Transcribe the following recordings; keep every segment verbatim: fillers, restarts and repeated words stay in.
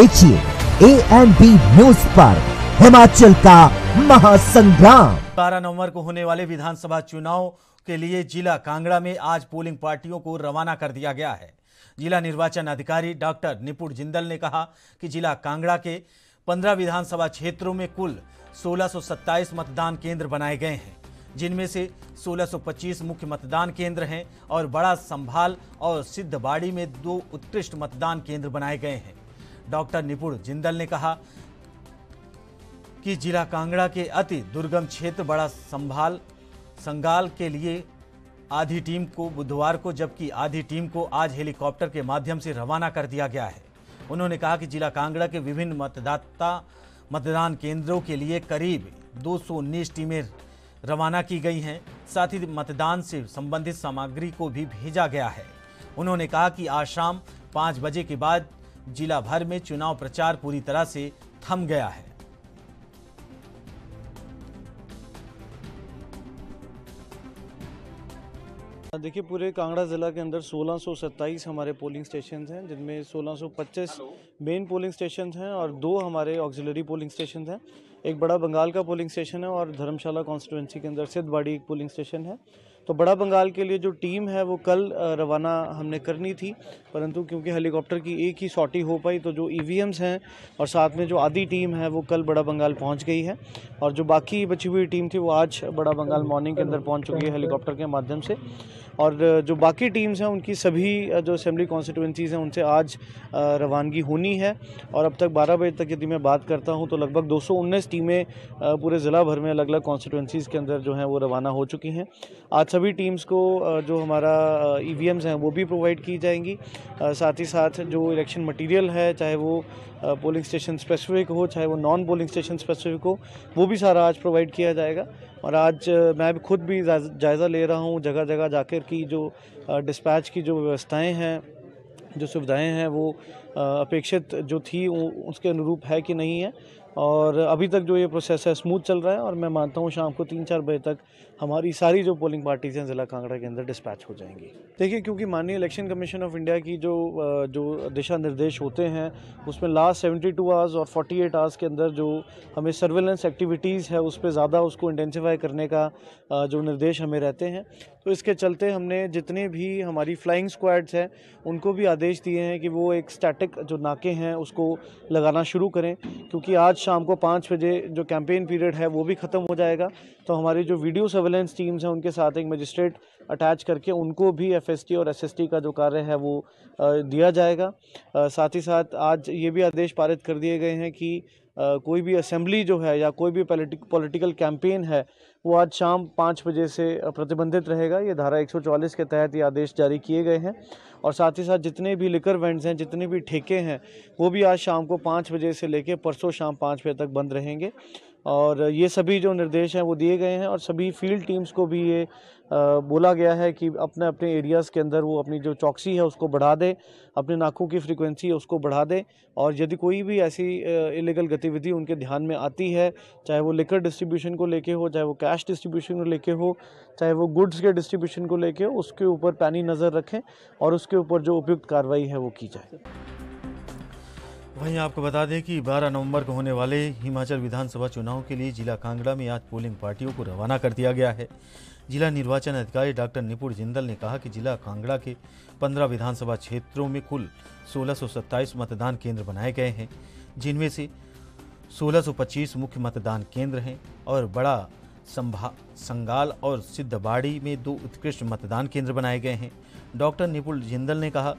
देखिए A N B news पर हिमाचल का महासंग्राम। बारह नवंबर को होने वाले विधानसभा चुनाव के लिए जिला कांगड़ा में आज पोलिंग पार्टियों को रवाना कर दिया गया है। जिला निर्वाचन अधिकारी डॉक्टर निपुण जिंदल ने कहा कि जिला कांगड़ा के पंद्रह विधानसभा क्षेत्रों में कुल सोलह सौ सत्ताईस मतदान केंद्र बनाए गए हैं, जिनमें से सोलह सौ पच्चीस मुख्य मतदान केंद्र हैं और बड़ा संभाल और सिद्धबाड़ी में दो उत्कृष्ट मतदान केंद्र बनाए गए हैं। डॉक्टर निपुण जिंदल ने कहा कि जिला कांगड़ा के अति दुर्गम क्षेत्र बड़ा संभाल संगाल के लिए आधी टीम को बुधवार को जबकि आधी टीम को आज हेलीकॉप्टर के माध्यम से रवाना कर दिया गया है। उन्होंने कहा कि जिला कांगड़ा के विभिन्न मतदाता मतदान केंद्रों के लिए करीब दो सौ उन्नीस टीमें रवाना की गई हैं। साथ ही मतदान से संबंधित सामग्री को भी भेजा गया है। उन्होंने कहा कि आज शाम पाँच बजे के बाद जिला भर में चुनाव प्रचार पूरी तरह से थम गया है। देखिए, पूरे कांगड़ा ज़िला के अंदर सोलह सौ सत्ताईस हमारे पोलिंग स्टेशंस हैं, जिनमें सोलह सौ पच्चीस मेन पोलिंग स्टेशंस हैं और दो हमारे ऑक्सिलरी पोलिंग स्टेशंस हैं। एक बड़ा बंगाल का पोलिंग स्टेशन है और धर्मशाला कॉन्स्टिट्यूंसी के अंदर सिद्धबाड़ी एक पोलिंग स्टेशन है। तो बड़ा बंगाल के लिए जो टीम है वो कल रवाना हमने करनी थी, परंतु क्योंकि हेलीकॉप्टर की एक ही सॉटी हो पाई तो जो ई वी एम्स हैं और साथ में जो आधी टीम है वो कल बड़ा बंगाल पहुंच गई है और जो बाकी बची हुई टीम थी वो आज बड़ा बंगाल मॉर्निंग के अंदर पहुंच चुकी है हेलीकॉप्टर के माध्यम से। और जो बाकी टीम्स हैं उनकी सभी जो असेंबली कॉन्स्टिट्यूंसीज़ हैं उनसे आज रवानगी होनी है। और अब तक बारह बजे तक यदि मैं बात करता हूँ तो लगभग दो सौ उन्नीस टीमें पूरे ज़िला भर में अलग अलग कॉन्स्टिट्यूंसीज़ के अंदर जो हैं वो रवाना हो चुकी हैं। आज सभी टीम्स को जो हमारा ई वी एम्स हैं वो भी प्रोवाइड की जाएंगी। साथ ही साथ जो इलेक्शन मटेरियल है, चाहे वो पोलिंग स्टेशन स्पेसिफिक हो चाहे वो नॉन पोलिंग स्टेशन स्पेसिफिक हो, वो भी सारा आज प्रोवाइड किया जाएगा। और आज मैं भी खुद भी जायज़ा ले रहा हूँ जगह जगह जाकर कि जो डिस्पैच की जो व्यवस्थाएं हैं, जो सुविधाएं हैं वो अपेक्षित जो थी उसके अनुरूप है कि नहीं है। और अभी तक जो ये प्रोसेस है स्मूथ चल रहा है और मैं मानता हूँ शाम को तीन चार बजे तक हमारी सारी जो पोलिंग पार्टीज़ हैं ज़िला कांगड़ा के अंदर डिस्पैच हो जाएंगी। देखिए, क्योंकि माननीय इलेक्शन कमीशन ऑफ इंडिया की जो जो दिशा निर्देश होते हैं उसमें लास्ट बहत्तर आवर्स और अड़तालीस आवर्स के अंदर जो हमें सर्वेलेंस एक्टिविटीज़ है उस पर ज़्यादा उसको इंटेंसीफाई करने का जो निर्देश हमें रहते हैं, तो इसके चलते हमने जितने भी हमारी फ्लाइंग स्क्वाड्स हैं उनको भी आदेश दिए हैं कि वो एक स्टैटिक जो नाके हैं उसको लगाना शुरू करें, क्योंकि आज शाम को पाँच बजे जो कैंपेन पीरियड है वो भी ख़त्म हो जाएगा। तो हमारी जो वीडियो सर्वेलेंस टीम्स हैं उनके साथ एक मजिस्ट्रेट अटैच करके उनको भी एफ एस टी और एस एस टी का जो कार्य है वो दिया जाएगा। साथ ही साथ आज ये भी आदेश पारित कर दिए गए हैं कि कोई भी असेंबली जो है या कोई भी पॉलिटिकल कैंपेन है वो आज शाम पाँच बजे से प्रतिबंधित रहेगा। ये धारा एक सौ चौवालीस के तहत ये आदेश जारी किए गए हैं। और साथ ही साथ जितने भी लिकर वेंड्स हैं, जितने भी ठेके हैं, वो भी आज शाम को पाँच बजे से लेके परसों शाम पाँच बजे तक बंद रहेंगे। और ये सभी जो निर्देश हैं वो दिए गए हैं और सभी फील्ड टीम्स को भी ये बोला गया है कि अपने अपने एरियाज़ के अंदर वो अपनी जो चौकसी है उसको बढ़ा दे, अपने नाकों की फ्रीक्वेंसी है उसको बढ़ा दे और यदि कोई भी ऐसी इलीगल गतिविधि उनके ध्यान में आती है, चाहे वो लिकर डिस्ट्रीब्यूशन को लेके हो, चाहे वो कैश डिस्ट्रीब्यूशन को लेके हो, चाहे वो गुड्स के डिस्ट्रीब्यूशन को लेके हो, उसके ऊपर पैनी नज़र रखें और उसके ऊपर जो उपयुक्त कार्रवाई है वो की जाए। वहीं आपको बता दें कि बारह नवंबर को होने वाले हिमाचल विधानसभा चुनाव के लिए जिला कांगड़ा में आज पोलिंग पार्टियों को रवाना कर दिया गया है। जिला निर्वाचन अधिकारी डॉक्टर निपुण जिंदल ने कहा कि जिला कांगड़ा के पंद्रह विधानसभा क्षेत्रों में कुल सोलह सौ सत्ताईस मतदान केंद्र बनाए गए हैं, जिनमें से सोलह सौ पच्चीस मुख्य मतदान केंद्र हैं और बड़ा संभा संगाल और सिद्धबाड़ी में दो उत्कृष्ट मतदान केंद्र बनाए गए हैं। डॉक्टर निपुण जिंदल ने कहा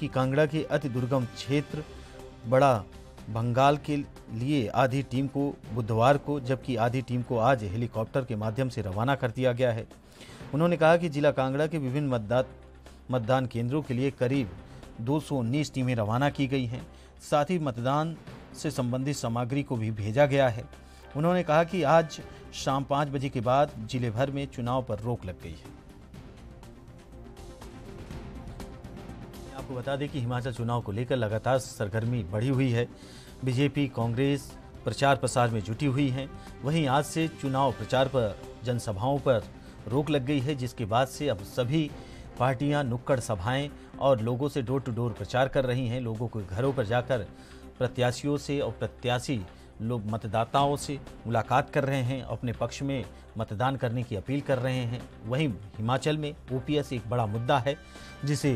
कि कांगड़ा के अति दुर्गम क्षेत्र बड़ा बंगाल के लिए आधी टीम को बुधवार को जबकि आधी टीम को आज हेलीकॉप्टर के माध्यम से रवाना कर दिया गया है। उन्होंने कहा कि जिला कांगड़ा के विभिन्न मतदान मतदान केंद्रों के लिए करीब दो सौ उन्नीस टीमें रवाना की गई हैं। साथ ही मतदान से संबंधित सामग्री को भी भेजा गया है। उन्होंने कहा कि आज शाम पाँच बजे के बाद जिले भर में चुनाव पर रोक लग गई है। आपको बता दें कि हिमाचल चुनाव को लेकर लगातार सरगर्मी बढ़ी हुई है। बीजेपी कांग्रेस प्रचार प्रसार में जुटी हुई हैं। वहीं आज से चुनाव प्रचार पर जनसभाओं पर रोक लग गई है, जिसके बाद से अब सभी पार्टियां नुक्कड़ सभाएं और लोगों से डोर टू डोर प्रचार कर रही हैं। लोगों को घरों पर जाकर प्रत्याशियों से और प्रत्याशी लोग मतदाताओं से मुलाकात कर रहे हैं, अपने पक्ष में मतदान करने की अपील कर रहे हैं। वहीं हिमाचल में ओ पी एस एक बड़ा मुद्दा है जिसे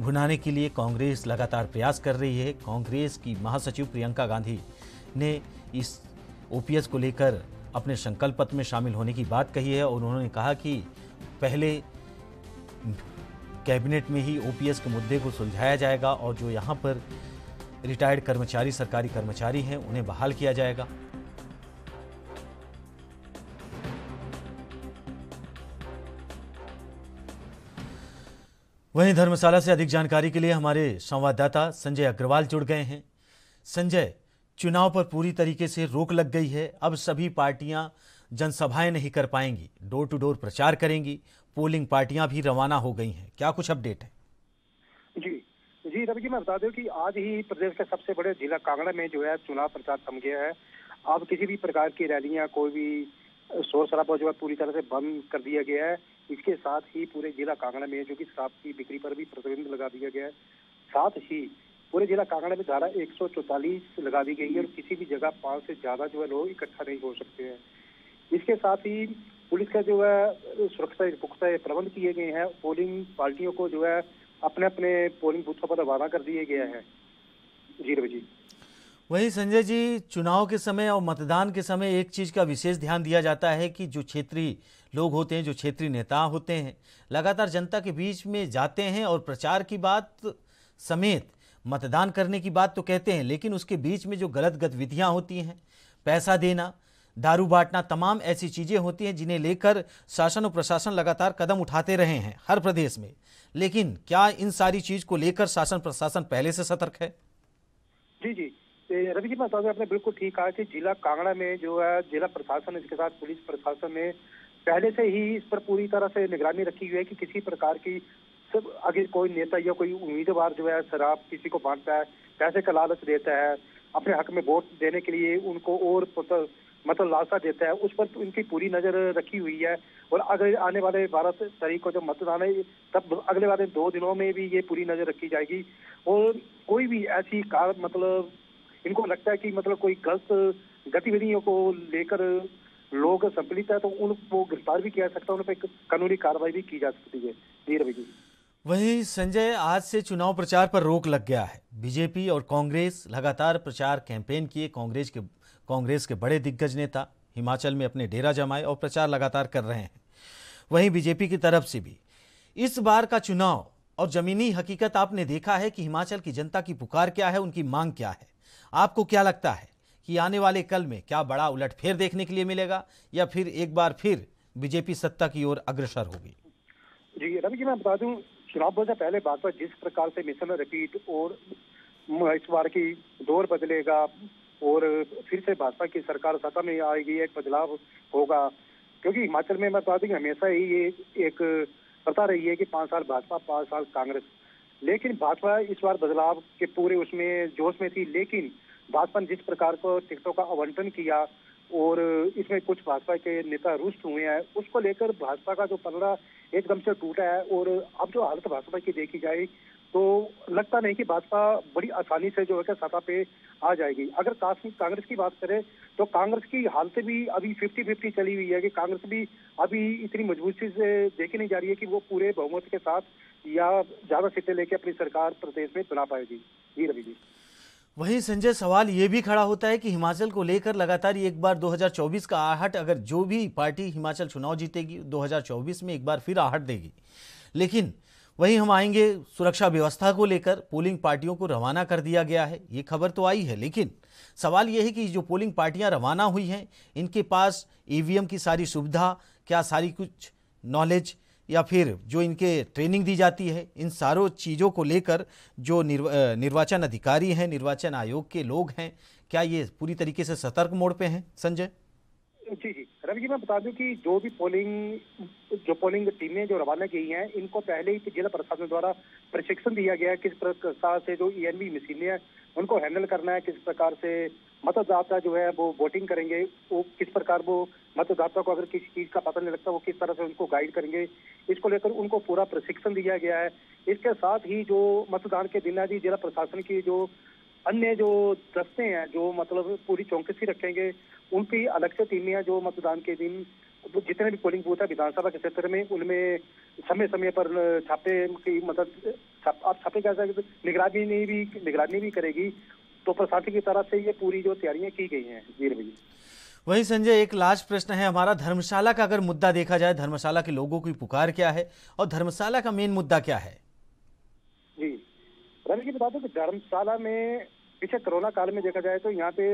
भुनाने के लिए कांग्रेस लगातार प्रयास कर रही है। कांग्रेस की महासचिव प्रियंका गांधी ने इस ओ पी एस को लेकर अपने संकल्प पत्र में शामिल होने की बात कही है और उन्होंने कहा कि पहले कैबिनेट में ही ओ पी एस के मुद्दे को सुलझाया जाएगा और जो यहाँ पर रिटायर्ड कर्मचारी सरकारी कर्मचारी हैं उन्हें बहाल किया जाएगा। वहीं धर्मशाला से अधिक जानकारी के लिए हमारे संवाददाता संजय अग्रवाल जुड़ गए हैं। संजय, चुनाव पर पूरी तरीके से रोक लग गई है, अब सभी पार्टियां जनसभाएं नहीं कर पाएंगी, डोर टू डोर प्रचार करेंगी, पोलिंग पार्टियां भी रवाना हो गई हैं, क्या कुछ अपडेट है? जी जी रवि जी, मैं बता दूं कि आज ही प्रदेश के सबसे बड़े जिला कांगड़ा में जो है चुनाव प्रचार थम गया है। अब किसी भी प्रकार की रैलियां, कोई भी शोर शराबा जो है पूरी तरह से बंद कर दिया गया है। इसके साथ ही पूरे जिला कांगड़ा में जो कि शराब की बिक्री पर भी प्रतिबंध लगा दिया गया है, साथ ही पूरे जिला कांगड़ा में धारा एक सौ चौतालीस लगा दी गई है और किसी भी जगह पाँच से ज्यादा जो है लोग इकट्ठा नहीं हो सकते हैं। इसके साथ ही पुलिस का जो है सुरक्षा पुख्ता प्रबंध किए गए हैं। पोलिंग पार्टियों को जो है अपने अपने पोलिंग बूथों पर रवाना कर दिए गए हैं। जी रवि जी, वही संजय जी, चुनाव के समय और मतदान के समय एक चीज का विशेष ध्यान दिया जाता है कि जो क्षेत्रीय लोग होते हैं, जो क्षेत्रीय नेता होते हैं, लगातार जनता के बीच में जाते हैं और प्रचार की बात समेत मतदान करने की बात तो कहते हैं, लेकिन उसके बीच में जो गलत गतिविधियां होती हैं, पैसा देना, दारू बांटना, तमाम ऐसी चीज़ें होती हैं जिन्हें लेकर शासन और प्रशासन लगातार कदम उठाते रहे हैं हर प्रदेश में, लेकिन क्या इन सारी चीज़ को लेकर शासन प्रशासन पहले से सतर्क है? जी जी रवि जी, मैं बताऊँ, आपने बिल्कुल ठीक कहा कि जिला कांगड़ा में जो है जिला प्रशासन इसके साथ पुलिस प्रशासन ने पहले से ही इस पर पूरी तरह से निगरानी रखी हुई है कि किसी प्रकार की सब अगर कोई नेता या कोई उम्मीदवार जो है शराब किसी को बांटता है, पैसे का लालच देता है, अपने हक में वोट देने के लिए उनको और मतलब लालसा देता है, उस पर इनकी पूरी नजर रखी हुई है। और अगर आने वाले बारह तारीख को जब मतदान है तब अगले वाले दो दिनों में भी ये पूरी नजर रखी जाएगी और कोई भी ऐसी कार मतलब इनको लगता है कि मतलब कोई गलत गतिविधियों को लेकर लोग सम्मिलित है तो उनको गिरफ्तार भी किया जा सकता है, उन पर कानूनी कार्रवाई भी की जा सकती है। जी रवि जी, वहीं संजय, आज से चुनाव प्रचार पर रोक लग गया है। बीजेपी और कांग्रेस लगातार प्रचार कैंपेन किए, कांग्रेस के कांग्रेस के बड़े दिग्गज नेता हिमाचल में अपने डेरा जमाए और प्रचार लगातार कर रहे हैं। वहीं बीजेपी की तरफ से भी इस बार का चुनाव और जमीनी हकीकत आपने देखा है कि हिमाचल की जनता की पुकार क्या है, उनकी मांग क्या है। आपको क्या लगता है कि आने वाले कल में क्या बड़ा उलटफेर देखने के लिए मिलेगा या फिर एक बार फिर बीजेपी सत्ता की ओर अग्रसर होगी? जी रवि जी, मैं बता दूं, चुनाव दो हजार पहले भाजपा जिस प्रकार से मिशन रिपीट और इस बार की दौर बदलेगा और फिर से भाजपा की सरकार सत्ता में आएगी, एक बदलाव होगा, क्योंकि हिमाचल में मैं बता दूं कि हमेशा ही ये एक पता रही है कि पाँच साल भाजपा पाँच साल कांग्रेस, लेकिन भाजपा इस बार बदलाव के पूरे उसमें जोश में थी। लेकिन भाजपा ने जिस प्रकार को टिकटों का आवंटन किया और इसमें कुछ भाजपा के नेता रुष्ट हुए हैं, उसको लेकर भाजपा का जो पलड़ा एकदम से टूटा है और अब जो हालत भाजपा की देखी जाए तो लगता नहीं कि भाजपा बड़ी आसानी से जो है कि सत्ता पे आ जाएगी। अगर कांग्रेस की बात करें तो कांग्रेस की हालत भी अभी फिफ्टी फिफ्टी चली हुई है कि कांग्रेस भी अभी इतनी मजबूती से देखी नहीं जा रही है कि वो पूरे बहुमत के साथ या ज्यादा सीटें लेके अपनी सरकार प्रदेश में बना पाएगी। जी रवि जी, वहीं संजय, सवाल ये भी खड़ा होता है कि हिमाचल को लेकर लगातार एक बार दो हजार चौबीस का आहट, अगर जो भी पार्टी हिमाचल चुनाव जीतेगी दो हजार चौबीस में एक बार फिर आहट देगी, लेकिन वहीं हम आएंगे सुरक्षा व्यवस्था को लेकर, पोलिंग पार्टियों को रवाना कर दिया गया है, ये खबर तो आई है, लेकिन सवाल यह है कि जो पोलिंग पार्टियां रवाना हुई हैं इनके पास ई वी एम की सारी सुविधा, क्या सारी कुछ नॉलेज या फिर जो इनके ट्रेनिंग दी जाती है, इन सारों चीज़ों को लेकर जो निर्व, निर्वाचन अधिकारी हैं, निर्वाचन आयोग के लोग हैं, क्या ये पूरी तरीके से सतर्क मोड़ पे हैं संजय? जी जी रवि जी, मैं बता दूं कि जो भी पोलिंग जो पोलिंग टीमें जो रवाना की हैं इनको पहले ही जिला प्रशासन द्वारा प्रशिक्षण दिया गया है किस प्रकार से जो ए एन बी मशीनें हैं उनको हैंडल करना है, किस प्रकार से मतदाता जो है वो वोटिंग करेंगे, वो किस प्रकार वो मतदाता को अगर किसी चीज का पता नहीं लगता वो किस तरह से उनको गाइड करेंगे, इसको लेकर उनको पूरा प्रशिक्षण दिया गया है। इसके साथ ही जो मतदान के दिन है जी, जिला प्रशासन की जो अन्य जो दस्ते हैं जो मतलब पूरी चौकसी रखेंगे, उन पर अलग से टीमें हैं जो मतदान के दिन जितने भी पोलिंग बूथ है विधानसभा के क्षेत्र में उनमें समय समय पर छापे की मतलब छाप, आप छापे कर सकते, निगरानी भी निगरानी भी करेगी। तो प्रशासन की तरफ से ये पूरी जो तैयारियां की गई हैं। वीर भाई वही संजय, एक लास्ट प्रश्न है हमारा, धर्मशाला का अगर मुद्दा देखा जाए, धर्मशाला के लोगों की पुकार क्या है और धर्मशाला का मेन मुद्दा क्या है? जी रवि जी बता दो कि धर्मशाला में पिछले कोरोना काल में देखा जाए तो यहाँ पे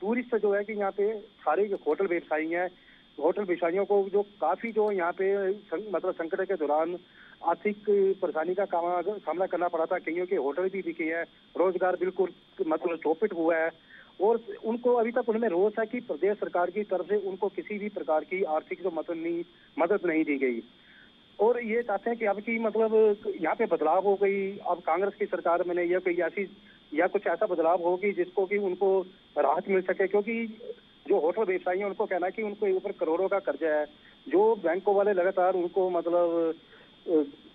टूरिस्ट जो है कि यहाँ पे सारे होटल व्यवसायी हैं, होटल व्यवसायियों को जो काफी जो यहाँ पे सं, मतलब संकट के दौरान आर्थिक परेशानी का सामना करना पड़ा था। कईयों के होटल भी बिके हैं, रोजगार बिल्कुल मतलब चौपट हुआ है और उनको अभी तक उनमें रोष है कि प्रदेश सरकार की तरफ से उनको किसी भी प्रकार की आर्थिक जो मदद नहीं मदद नहीं दी गई और ये चाहते हैं कि अब की मतलब यहाँ पे बदलाव हो गई, अब कांग्रेस की सरकार में या कोई ऐसी या कुछ ऐसा बदलाव हो कि जिसको कि उनको राहत मिल सके, क्योंकि जो होटल व्यवसायी हैं उनको कहना है कि उनके ऊपर करोड़ों का कर्जा है, जो बैंकों वाले लगातार उनको मतलब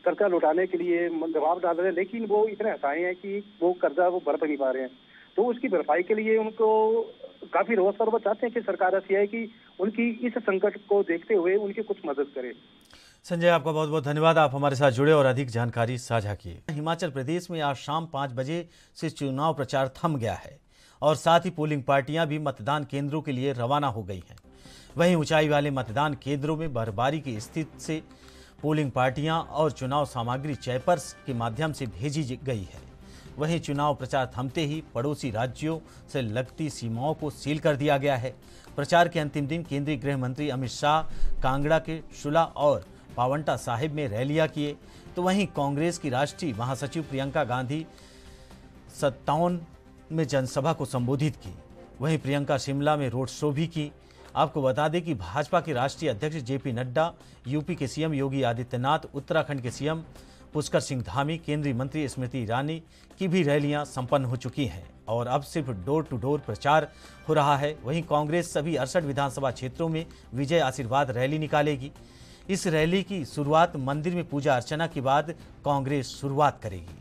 कर्जा लौटाने के लिए दबाव डाल रहे हैं, लेकिन वो इतने हताए हैं कि वो कर्जा वो भर नहीं पा रहे हैं। तो उसकी भरपाई के लिए उनको काफी रोष और वो चाहते हैं कि सरकार ऐसी है कि उनकी इस संकट को देखते हुए उनकी कुछ मदद करे। संजय आपका बहुत बहुत धन्यवाद, आप हमारे साथ जुड़े और अधिक जानकारी साझा किए। हिमाचल प्रदेश में आज शाम पाँच बजे से चुनाव प्रचार थम गया है और साथ ही पोलिंग पार्टियां भी मतदान केंद्रों के लिए रवाना हो गई हैं। वहीं ऊंचाई वाले मतदान केंद्रों में बर्फबारी की स्थिति से पोलिंग पार्टियां और चुनाव सामग्री चैपर्स के माध्यम से भेजी गई है। वहीं चुनाव प्रचार थमते ही पड़ोसी राज्यों से लगती सीमाओं को सील कर दिया गया है। प्रचार के अंतिम दिन केंद्रीय गृह मंत्री अमित शाह कांगड़ा के शुला और पावंटा साहिब में रैलियां किए, तो वहीं कांग्रेस की राष्ट्रीय महासचिव प्रियंका गांधी सत्तावन में जनसभा को संबोधित की। वहीं प्रियंका शिमला में रोड शो भी की। आपको बता दें कि भाजपा के राष्ट्रीय अध्यक्ष जे पी नड्डा, यूपी के सीएम योगी आदित्यनाथ, उत्तराखंड के सीएम पुष्कर सिंह धामी, केंद्रीय मंत्री स्मृति ईरानी की भी रैलियां संपन्न हो चुकी हैं और अब सिर्फ डोर टू डोर प्रचार हो रहा है। वहीं कांग्रेस सभी अड़सठ विधानसभा क्षेत्रों में विजय आशीर्वाद रैली निकालेगी। इस रैली की शुरुआत मंदिर में पूजा अर्चना के बाद कांग्रेस शुरुआत करेगी।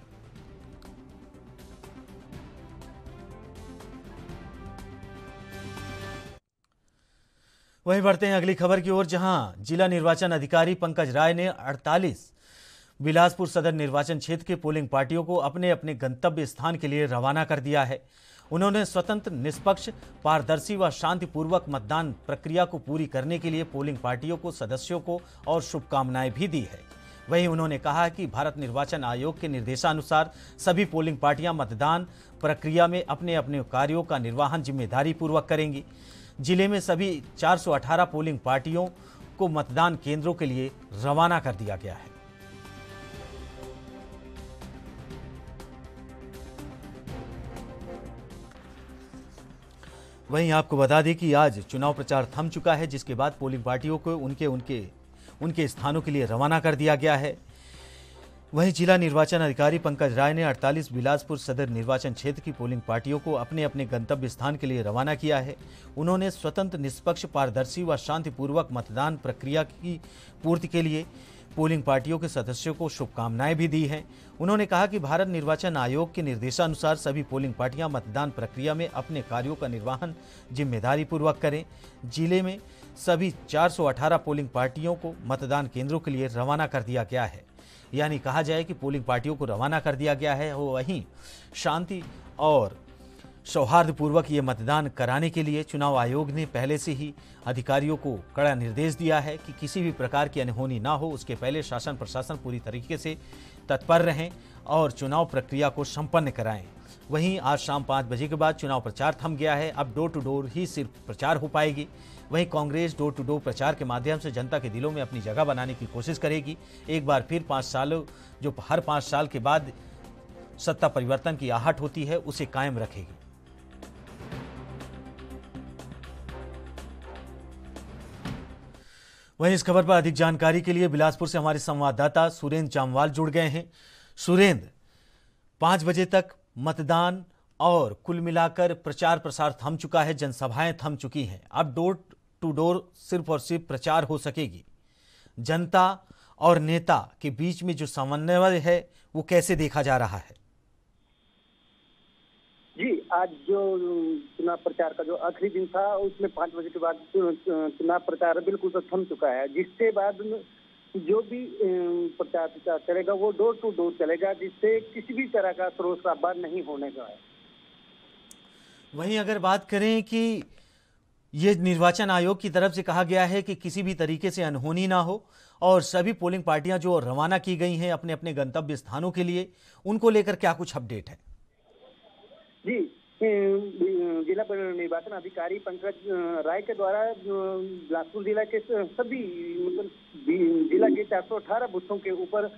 वहीं बढ़ते हैं अगली खबर की ओर, जहां जिला निर्वाचन अधिकारी पंकज राय ने अड़तालीस बिलासपुर सदर निर्वाचन क्षेत्र के पोलिंग पार्टियों को अपने अपने गंतव्य स्थान के लिए रवाना कर दिया है। उन्होंने स्वतंत्र, निष्पक्ष, पारदर्शी व शांतिपूर्वक मतदान प्रक्रिया को पूरी करने के लिए पोलिंग पार्टियों को, सदस्यों को और शुभकामनाएं भी दी है। वहीं उन्होंने कहा कि भारत निर्वाचन आयोग के निर्देशानुसार सभी पोलिंग पार्टियां मतदान प्रक्रिया में अपने अपने कार्यों का निर्वहन जिम्मेदारी पूर्वक करेंगी। जिले में सभी चार सौ अठारह पोलिंग पार्टियों को मतदान केंद्रों के लिए रवाना कर दिया गया है। वहीं आपको बता दें कि आज चुनाव प्रचार थम चुका है, जिसके बाद पोलिंग पार्टियों को उनके उनके उनके स्थानों के लिए रवाना कर दिया गया है। वहीं जिला निर्वाचन अधिकारी पंकज राय ने अड़तालीस बिलासपुर सदर निर्वाचन क्षेत्र की पोलिंग पार्टियों को अपने अपने गंतव्य स्थान के लिए रवाना किया है। उन्होंने स्वतंत्र, निष्पक्ष, पारदर्शी व शांतिपूर्वक मतदान प्रक्रिया की पूर्ति के लिए पोलिंग पार्टियों के सदस्यों को शुभकामनाएं भी दी हैं। उन्होंने कहा कि भारत निर्वाचन आयोग के निर्देशानुसार सभी पोलिंग पार्टियां मतदान प्रक्रिया में अपने कार्यों का निर्वहन जिम्मेदारी पूर्वक करें। जिले में सभी चार सौ अठारह पोलिंग पार्टियों को मतदान केंद्रों के लिए रवाना कर दिया गया है, यानी कहा जाए कि पोलिंग पार्टियों को रवाना कर दिया गया है। वहीं शांति और सौहार्दपूर्वक ये मतदान कराने के लिए चुनाव आयोग ने पहले से ही अधिकारियों को कड़ा निर्देश दिया है कि किसी भी प्रकार की अनहोनी ना हो, उसके पहले शासन प्रशासन पूरी तरीके से तत्पर रहें और चुनाव प्रक्रिया को संपन्न कराएं। वहीं आज शाम पाँच बजे के बाद चुनाव प्रचार थम गया है, अब डोर टू डोर ही सिर्फ प्रचार हो पाएगी। वहीं कांग्रेस डोर टू डोर प्रचार के माध्यम से जनता के दिलों में अपनी जगह बनाने की कोशिश करेगी। एक बार फिर पाँच सालों जो हर पाँच साल के बाद सत्ता परिवर्तन की आहट होती है, उसे कायम रखेगी। वहीं इस खबर पर अधिक जानकारी के लिए बिलासपुर से हमारे संवाददाता सुरेंद्र चामवाल जुड़ गए हैं। सुरेंद्र, पाँच बजे तक मतदान और कुल मिलाकर प्रचार प्रसार थम चुका है, जनसभाएं थम चुकी हैं, अब डोर टू डोर सिर्फ और सिर्फ प्रचार हो सकेगी। जनता और नेता के बीच में जो समन्वय है वो कैसे देखा जा रहा है? जी आज जो चुनाव प्रचार का जो आखिरी दिन था उसमें पाँच बजे के बाद चुनाव प्रचार बिल्कुल तो थम चुका है, जिसके बाद जो भी प्रचार प्रचार चलेगा वो डोर टू डोर चलेगा, जिससे किसी भी तरह का शोर शराबा नहीं होने का है। वहीं अगर बात करें कि ये निर्वाचन आयोग की तरफ से कहा गया है कि किसी भी तरीके से अनहोनी ना हो और सभी पोलिंग पार्टियां जो रवाना की गई हैं अपने अपने गंतव्य स्थानों के लिए, उनको लेकर क्या कुछ अपडेट है? जी, जिला निर्वाचन अधिकारी पंकज राय के द्वारा बिलासपुर जिला के सभी मतलब जिला के चार सौ अठारह बूथों के ऊपर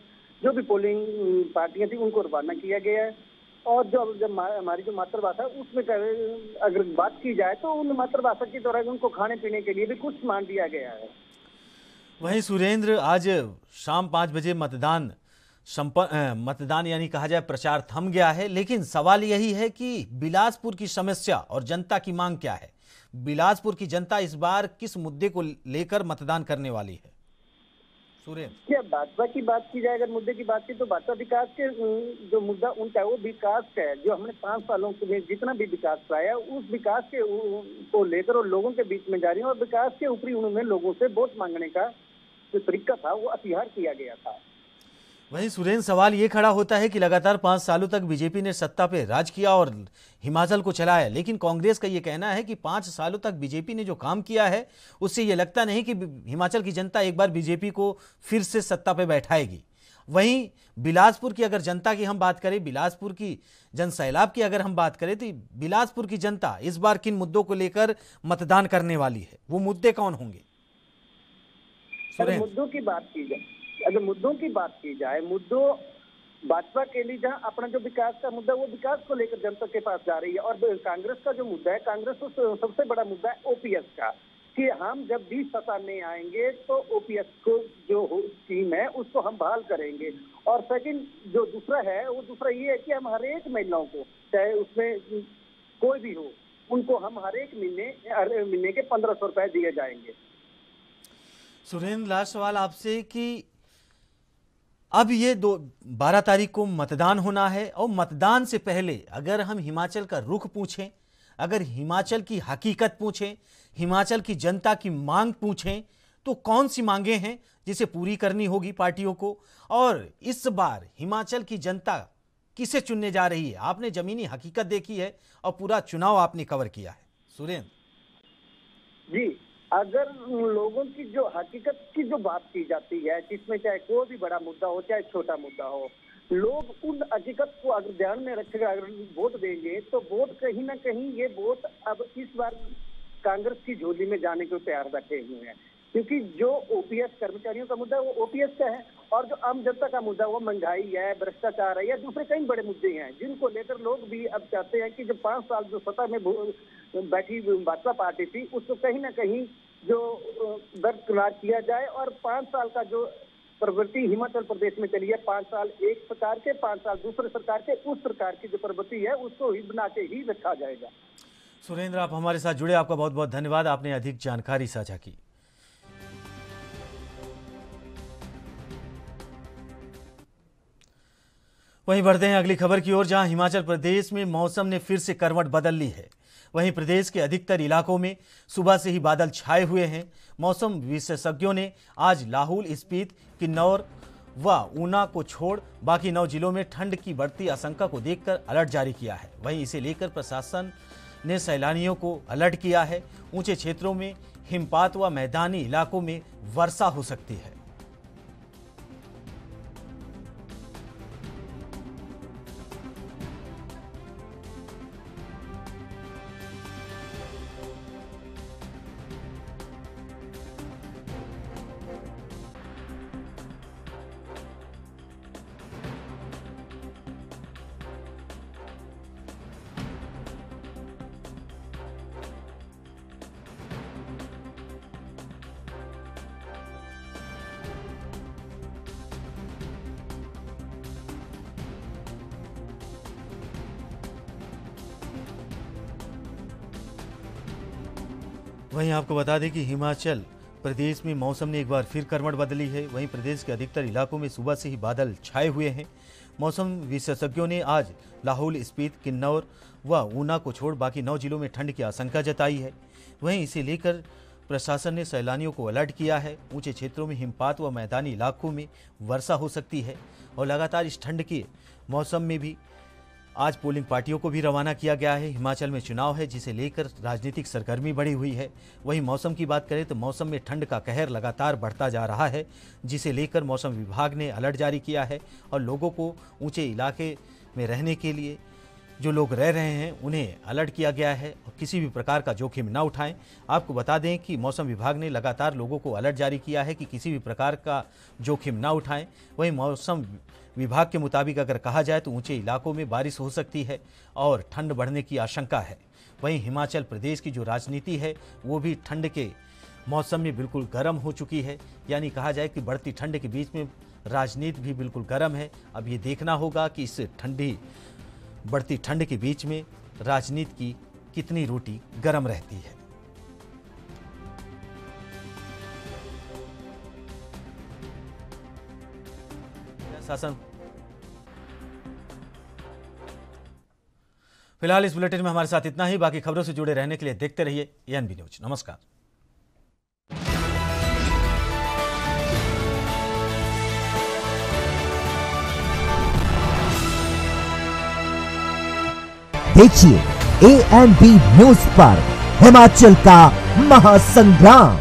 जो भी पोलिंग पार्टियां थी उनको रवाना किया गया है। और जो जब हमारी जो मातृभाषा उसमें अगर बात की जाए तो उन मातृभाषा के दौरान उनको खाने पीने के लिए भी कुछ मान दिया गया है। वहीं सुरेंद्र, आज शाम पाँच बजे मतदान संपन्न मतदान यानी कहा जाए प्रचार थम गया है, लेकिन सवाल यही है कि बिलासपुर की समस्या और जनता की मांग क्या है? बिलासपुर की जनता इस बार किस मुद्दे को लेकर मतदान करने वाली है? क्या भाजपा की बात की जाए, अगर मुद्दे की बात की तो भाजपा विकास के जो मुद्दा उनका वो विकास का है। जो हमने पाँच सालों में जितना भी विकास कराया उस विकास के को लेकर और लोगों के बीच में जा रही है और विकास के ऊपरी उन्होंने लोगों से वोट मांगने का जो तरीका था वो अपहार किया गया था। वहीं सुरेंद्र, सवाल ये खड़ा होता है कि लगातार पाँच सालों तक बीजेपी ने सत्ता पे राज किया और हिमाचल को चलाया, लेकिन कांग्रेस का ये कहना है कि पाँच सालों तक बीजेपी ने जो काम किया है उससे ये लगता नहीं कि हिमाचल की जनता एक बार बीजेपी को फिर से सत्ता पे बैठाएगी। वहीं बिलासपुर की अगर जनता की हम बात करें, बिलासपुर की जन सैलाब की अगर हम बात करें, तो बिलासपुर की जनता इस बार किन मुद्दों को लेकर मतदान करने वाली है, वो मुद्दे कौन होंगे? अगर मुद्दों की बात की जाए अगर मुद्दों की बात की जाए मुद्दों भाजपा के लिए जहां अपना जो विकास का मुद्दा वो विकास को लेकर जनता के पास जा रही है, और कांग्रेस का जो मुद्दा है, कांग्रेस को सबसे बड़ा मुद्दा है ओपीएस का, कि हम जब भी सत्ता में आएंगे तो ओपीएस को जो स्कीम है उसको हम बहाल करेंगे। और सेकंड जो दूसरा है वो दूसरा ये है कि हम हर एक महिलाओं को, चाहे उसमें कोई भी हो, उनको हम हर एक महीने महीने के पंद्रह सौ रुपए दिए जाएंगे। सुरेंद्र, लास्ट सवाल आपसे कि अब ये दो बारह तारीख को मतदान होना है और मतदान से पहले अगर हम हिमाचल का रुख पूछें, अगर हिमाचल की हकीकत पूछें, हिमाचल की जनता की मांग पूछें, तो कौन सी मांगे हैं जिसे पूरी करनी होगी पार्टियों को, और इस बार हिमाचल की जनता किसे चुनने जा रही है? आपने ज़मीनी हकीकत देखी है और पूरा चुनाव आपने कवर किया है। सुरेंद्र जी, अगर लोगों की जो हकीकत की जो बात की जाती है, जिसमें चाहे कोई भी बड़ा मुद्दा हो चाहे छोटा मुद्दा हो, लोग उन हकीकत को अगर ध्यान में रखकर अगर वोट देंगे तो वोट कहीं ना कहीं ये वोट अब इस बार कांग्रेस की झोली में जाने को तैयार बैठे हुए हैं, क्योंकि जो ओपीएस कर्मचारियों का मुद्दा है वो ओपीएस का है, और जो आम जनता का मुद्दा वो महंगाई है, भ्रष्टाचार है, या दूसरे कई बड़े मुद्दे हैं जिनको लेकर लोग भी अब चाहते हैं कि जो पाँच साल जो सत्ता में बैठी भाजपा पार्टी थी उसको कहीं ना कहीं जो दरकिनार किया जाए, और पाँच साल का जो प्रवृत्ति हिमाचल प्रदेश में चली है, पाँच साल एक सरकार के, पाँच साल दूसरे सरकार के, उस सरकार की जो प्रवृत्ति है उसको ही बना के ही रखा जाएगा। सुरेंद्र, आप हमारे साथ जुड़े, आपका बहुत बहुत धन्यवाद, आपने अधिक जानकारी साझा की। वहीं बढ़ते हैं अगली खबर की ओर, जहां हिमाचल प्रदेश में मौसम ने फिर से करवट बदल ली है। वहीं प्रदेश के अधिकतर इलाकों में सुबह से ही बादल छाए हुए हैं। मौसम विशेषज्ञों ने आज लाहौल स्पीति, किन्नौर व ऊना को छोड़ बाकी नौ जिलों में ठंड की बढ़ती आशंका को देखकर अलर्ट जारी किया है। वहीं इसे लेकर प्रशासन ने सैलानियों को अलर्ट किया है। ऊंचे क्षेत्रों में हिमपात व मैदानी इलाकों में वर्षा हो सकती है। वहीं आपको बता दें कि हिमाचल प्रदेश में मौसम ने एक बार फिर करवट बदली है। वहीं प्रदेश के अधिकतर इलाकों में सुबह से ही बादल छाए हुए हैं। मौसम विशेषज्ञों ने आज लाहौल स्पीति, किन्नौर व ऊना को छोड़ बाकी नौ जिलों में ठंड की आशंका जताई है। वहीं इसे लेकर प्रशासन ने सैलानियों को अलर्ट किया है। ऊंचे क्षेत्रों में हिमपात व मैदानी इलाकों में वर्षा हो सकती है और लगातार इस ठंड के मौसम में भी आज पोलिंग पार्टियों को भी रवाना किया गया है। हिमाचल में चुनाव है, जिसे लेकर राजनीतिक सरगर्मी बढ़ी हुई है। वहीं मौसम की बात करें तो मौसम में ठंड का कहर लगातार बढ़ता जा रहा है, जिसे लेकर मौसम विभाग ने अलर्ट जारी किया है और लोगों को ऊंचे इलाके में रहने के लिए जो लोग रह रहे हैं उन्हें अलर्ट किया गया है और किसी भी प्रकार का जोखिम ना उठाएं। आपको बता दें कि मौसम विभाग ने लगातार लोगों को अलर्ट जारी किया है कि किसी भी प्रकार का जोखिम ना उठाएं। वहीं मौसम विभाग के मुताबिक अगर कहा जाए तो ऊंचे इलाकों में बारिश हो सकती है और ठंड बढ़ने की आशंका है। वहीं हिमाचल प्रदेश की जो राजनीति है वो भी ठंड के मौसम में बिल्कुल गर्म हो चुकी है, यानी कहा जाए कि बढ़ती ठंड के बीच में राजनीति भी बिल्कुल गर्म है। अब ये देखना होगा कि इस ठंडी बढ़ती ठंड के बीच में राजनीति की कितनी रोटी गर्म रहती है। शासन फिलहाल इस बुलेटिन में हमारे साथ इतना ही। बाकी खबरों से जुड़े रहने के लिए देखते रहिए ए एन बी न्यूज। नमस्कार। देखिए ए एन बी न्यूज पर हिमाचल का महासंग्राम।